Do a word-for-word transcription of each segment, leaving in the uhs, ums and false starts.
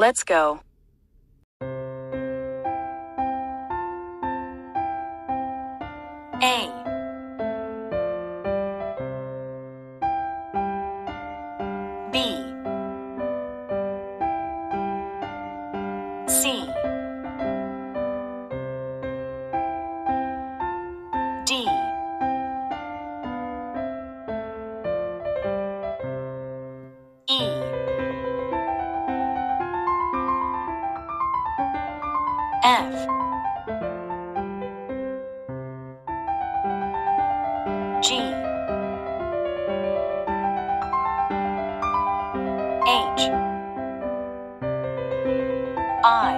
Let's go. A. B. C. D. E. F. G. H. I.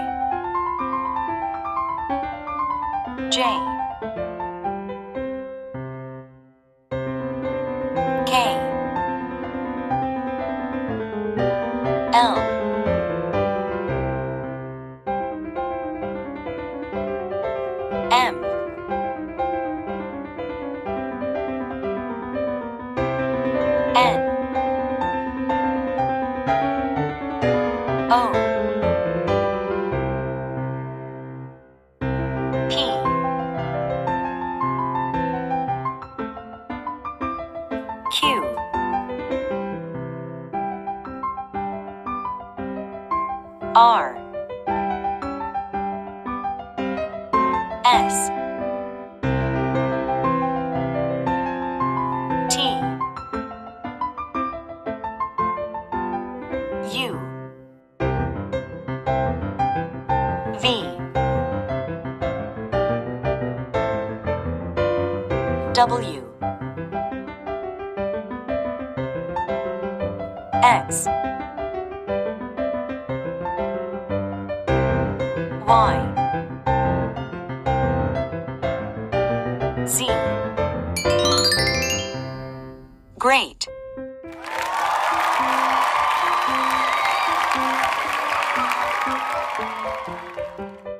J. K. L. M. N. O. P. Q. R. S. U. V. W. X. Y. Z. Great. Thank you.